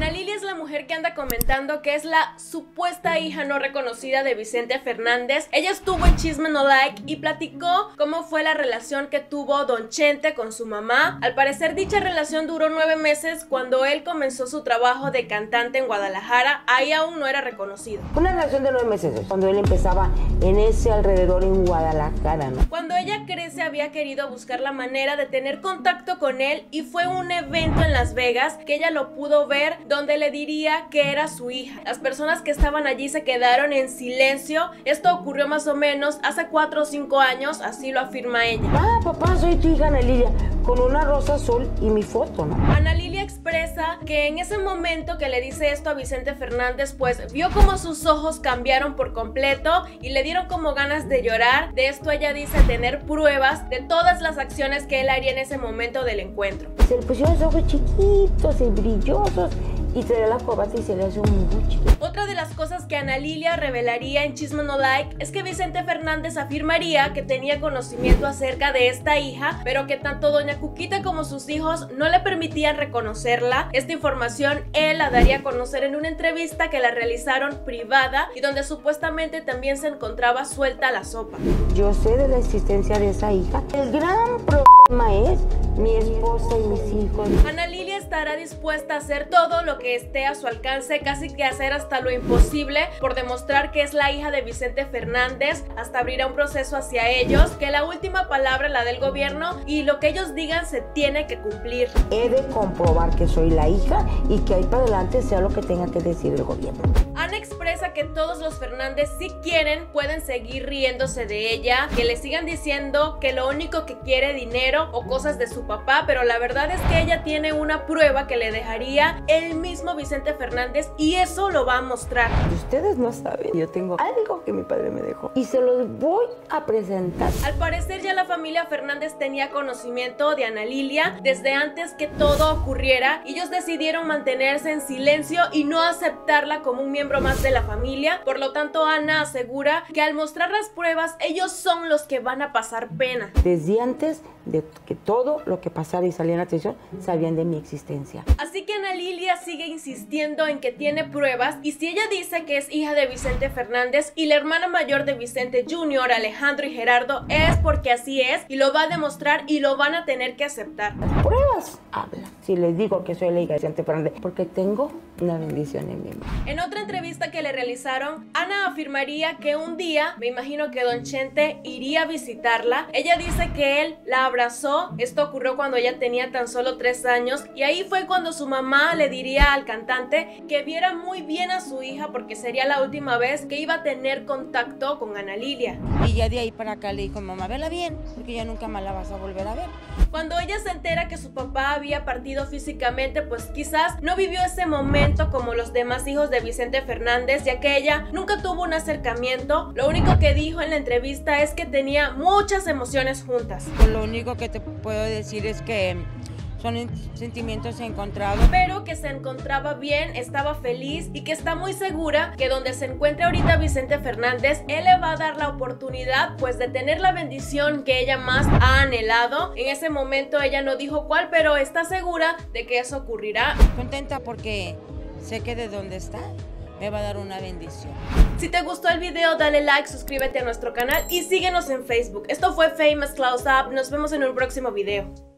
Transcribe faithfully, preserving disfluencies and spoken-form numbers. Ana Lilia es la mujer que anda comentando que es la supuesta hija no reconocida de Vicente Fernández. Ella estuvo en Chisme No Like y platicó cómo fue la relación que tuvo Don Chente con su mamá. Al parecer dicha relación duró nueve meses cuando él comenzó su trabajo de cantante en Guadalajara. Ahí aún no era reconocido. Una relación de nueve meses, cuando él empezaba en ese alrededor en Guadalajara, ¿no? Cuando ella crece había querido buscar la manera de tener contacto con él y fue un evento en Las Vegas que ella lo pudo ver, donde le diría que era su hija. Las personas que estaban allí se quedaron en silencio. Esto ocurrió más o menos hace cuatro o cinco años, así lo afirma ella. Ah, papá, soy tu hija Ana Lilia, con una rosa azul y mi foto, ¿no? Ana Lilia expresa que en ese momento que le dice esto a Vicente Fernández, pues vio como sus ojos cambiaron por completo y le dieron como ganas de llorar. De esto ella dice tener pruebas de todas las acciones que él haría en ese momento del encuentro. Se le pusieron los ojos chiquitos y brillosos y te da la corbata y se le hace un buche. Otra de las cosas que Ana Lilia revelaría en Chisme No Like es que Vicente Fernández afirmaría que tenía conocimiento acerca de esta hija, pero que tanto Doña Cuquita como sus hijos no le permitían reconocerla. Esta información él la daría a conocer en una entrevista que la realizaron privada y donde supuestamente también se encontraba suelta la sopa. Yo sé de la existencia de esa hija. El gran problema es mi esposa y mis hijos. Ana Lilia estará dispuesta a hacer todo lo que esté a su alcance, casi que hacer hasta lo imposible por demostrar que es la hija de Vicente Fernández, hasta abrirá un proceso hacia ellos, que la última palabra la del gobierno y lo que ellos digan se tiene que cumplir. He de comprobar que soy la hija y que ahí para adelante sea lo que tenga que decir el gobierno. Ana expresa que todos los Fernández, si quieren, pueden seguir riéndose de ella, que le sigan diciendo que lo único que quiere es dinero o cosas de su papá, pero la verdad es que ella tiene una prueba que le dejaría el mismo Vicente Fernández y eso lo va a mostrar. Ustedes no saben, yo tengo algo que mi padre me dejó y se los voy a presentar. Al parecer ya la familia Fernández tenía conocimiento de Ana Lilia desde antes que todo ocurriera. Ellos decidieron mantenerse en silencio y no aceptarla como un miembro más de la familia. Por lo tanto, Ana asegura que al mostrar las pruebas, ellos son los que van a pasar pena. Desde antes de que todo lo que pasara y saliera en atención, sabían de mi existencia. Así que Ana Lilia sigue insistiendo en que tiene pruebas y si ella dice que es hija de Vicente Fernández y la hermana mayor de Vicente junior, Alejandro y Gerardo, es porque así es y lo va a demostrar y lo van a tener que aceptar. Las pruebas hablan. Si les digo que soy la hija de Vicente Fernández, porque tengo una bendición en mi mano. En otra entrevista que le realizaron, Ana afirmaría que un día, me imagino que Don Chente iría a visitarla. Ella dice que él la abrazó. Esto ocurrió cuando ella tenía tan solo tres años y ahí fue cuando su mamá le diría al cantante que viera muy bien a su hija porque sería la última vez que iba a tener contacto con Ana Lilia. Y ya de ahí para acá le dijo, mamá, vela bien, porque ya nunca más la vas a volver a ver. Cuando ella se entera que su papá había partido físicamente, pues quizás no vivió ese momento como los demás hijos de Vicente Fernández, ya que ella nunca tuvo un acercamiento. Lo único que dijo en la entrevista es que tenía muchas emociones juntas. Pues lo único que te puedo decir es que son sentimientos encontrados. Pero que se encontraba bien, estaba feliz y que está muy segura que donde se encuentra ahorita Vicente Fernández, él le va a dar la oportunidad pues de tener la bendición que ella más ha anhelado. En ese momento ella no dijo cuál, pero está segura de que eso ocurrirá. Contenta porque sé que de donde está me va a dar una bendición. Si te gustó el video, dale like, suscríbete a nuestro canal y síguenos en Facebook. Esto fue Famous Close Up. Nos vemos en un próximo video.